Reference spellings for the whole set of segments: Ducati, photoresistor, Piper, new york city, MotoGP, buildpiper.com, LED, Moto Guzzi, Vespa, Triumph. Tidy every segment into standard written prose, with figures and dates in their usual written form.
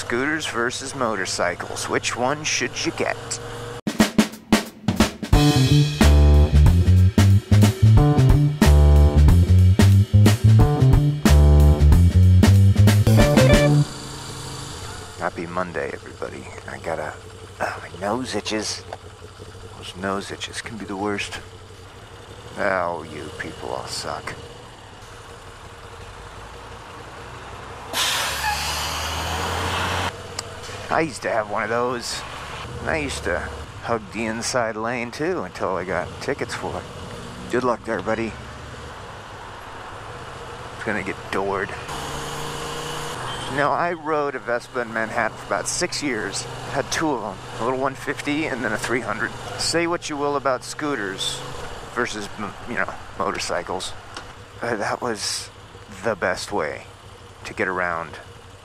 Scooters versus motorcycles. Which one should you get? Happy Monday, everybody. I gotta... my nose itches. Those nose itches can be the worst. Oh, you people all suck. I used to have one of those. I used to hug the inside lane too until I got tickets for it. Good luck there, buddy. It's gonna get doored. Now, I rode a Vespa in Manhattan for about 6 years. Had two of them, a little 150 and then a 300. Say what you will about scooters versus, you know, motorcycles. That was the best way to get around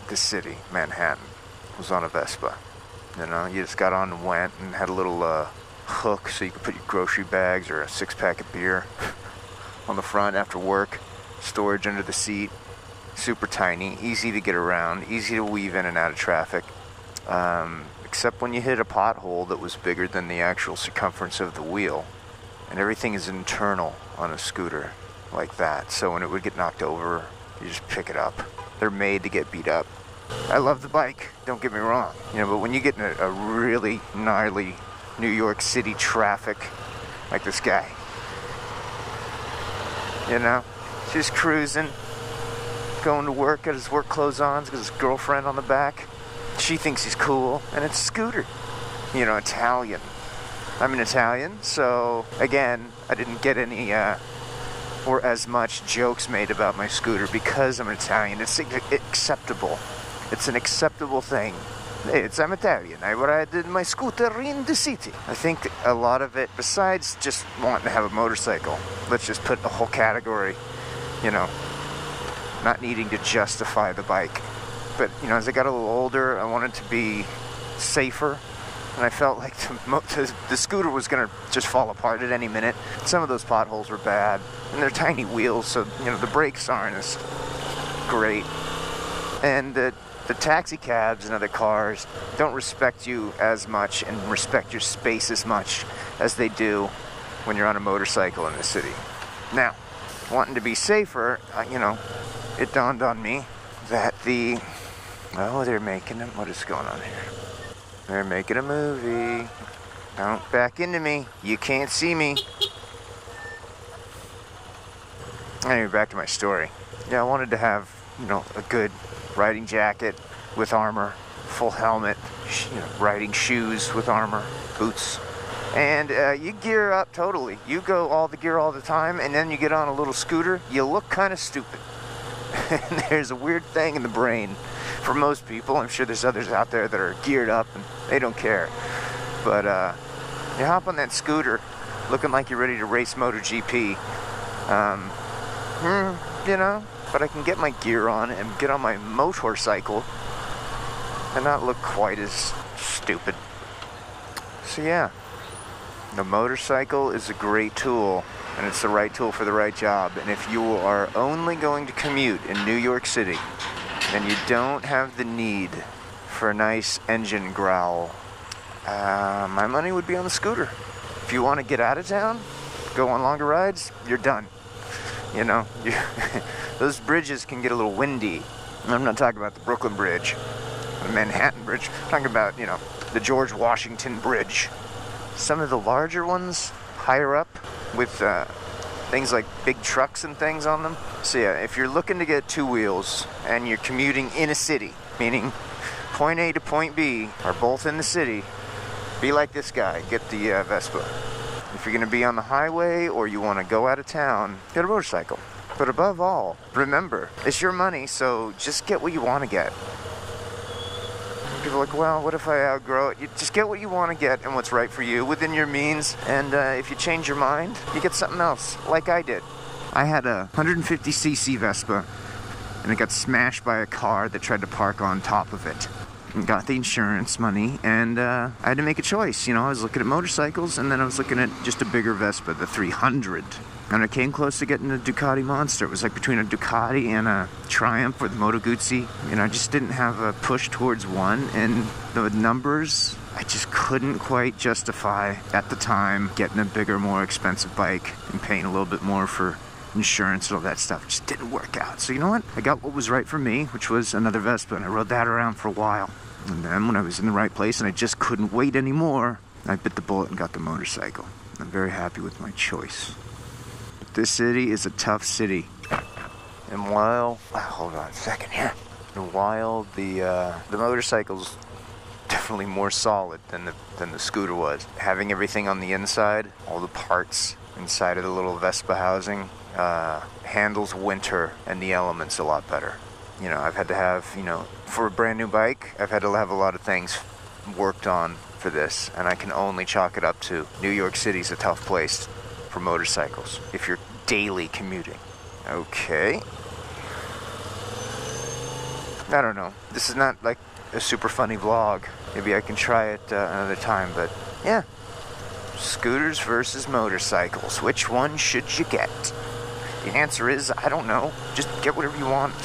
the city, Manhattan. Was on a Vespa. You know, you just got on and went and had a little hook so you could put your grocery bags or a six-pack of beer on the front after work. Storage under the seat. Super tiny. Easy to get around. Easy to weave in and out of traffic. Except when you hit a pothole that was bigger than the actual circumference of the wheel. And everything is internal on a scooter like that. So when it would get knocked over, you just pick it up. They're made to get beat up. I love the bike, don't get me wrong, you know, but when you get in a really gnarly New York City traffic, like this guy, you know, just cruising, going to work, got his work clothes on, got his girlfriend on the back, she thinks he's cool, and it's a scooter, you know, Italian. I'm an Italian, so, again, I didn't get any, or as much jokes made about my scooter because I'm an Italian. It's acceptable. It's an acceptable thing. It's, I'm Italian. I ride my scooter in the city. I think a lot of it, besides just wanting to have a motorcycle, let's just put the whole category, you know, not needing to justify the bike. But, you know, as I got a little older, I wanted to be safer. And I felt like the scooter was going to just fall apart at any minute. Some of those potholes were bad. And they're tiny wheels, so, you know, the brakes aren't as great. And the taxi cabs and other cars don't respect you as much and respect your space as much as they do when you're on a motorcycle in the city. Now, wanting to be safer, you know, it dawned on me that the... Oh, they're making them. What is going on here? They're making a movie. Don't back into me. You can't see me. Anyway, back to my story. Yeah, I wanted to have, you know, a good riding jacket with armor, full helmet, you know, riding shoes with armor, boots. And you gear up totally. You go all the gear all the time, and then you get on a little scooter. You look kind of stupid. And there's a weird thing in the brain for most people. I'm sure there's others out there that are geared up and they don't care. But you hop on that scooter looking like you're ready to race MotoGP. You know, but I can get my gear on and get on my motorcycle and not look quite as stupid. So yeah, the motorcycle is a great tool, and it's the right tool for the right job. And if you are only going to commute in New York City, then you don't have the need for a nice engine growl. My money would be on the scooter. If you want to get out of town, go on longer rides, you're done. You know, those bridges can get a little windy. I'm not talking about the Brooklyn Bridge, the Manhattan Bridge. I'm talking about, you know, the George Washington Bridge. Some of the larger ones, higher up, with things like big trucks and things on them. So yeah, if you're looking to get two wheels and you're commuting in a city, meaning point A to point B are both in the city, be like this guy, get the Vespa. If you're gonna be on the highway or you wanna go out of town, get a motorcycle. But above all, remember, it's your money, so just get what you wanna get. People are like, well, what if I outgrow it? You just get what you want to get and what's right for you within your means. And if you change your mind, you get something else, like I did. I had a 150cc Vespa, and it got smashed by a car that tried to park on top of it. And got the insurance money, and I had to make a choice. You know, I was looking at motorcycles, and then I was looking at just a bigger Vespa, the 300. And I came close to getting the Ducati Monster. It was like between a Ducati and a Triumph or the Moto Guzzi. And I just didn't have a push towards one. And the numbers, I just couldn't quite justify at the time getting a bigger, more expensive bike and paying a little bit more for insurance and all that stuff. It just didn't work out. So you know what? I got what was right for me, which was another Vespa. And I rode that around for a while. And then when I was in the right place and I just couldn't wait anymore, I bit the bullet and got the motorcycle. I'm very happy with my choice. But this city is a tough city. And while, hold on a second here. And while the motorcycle's definitely more solid than the scooter was, having everything on the inside, all the parts inside of the little Vespa housing, handles winter and the elements a lot better. You know, I've had to have, you know, for a brand new bike, I've had to have a lot of things worked on for this, and I can only chalk it up to New York City's a tough place for motorcycles if you're daily commuting. Okay. I don't know. This is not like a super funny vlog. Maybe I can try it another time, but yeah. Scooters versus motorcycles. Which one should you get? The answer is, I don't know. Just get whatever you want.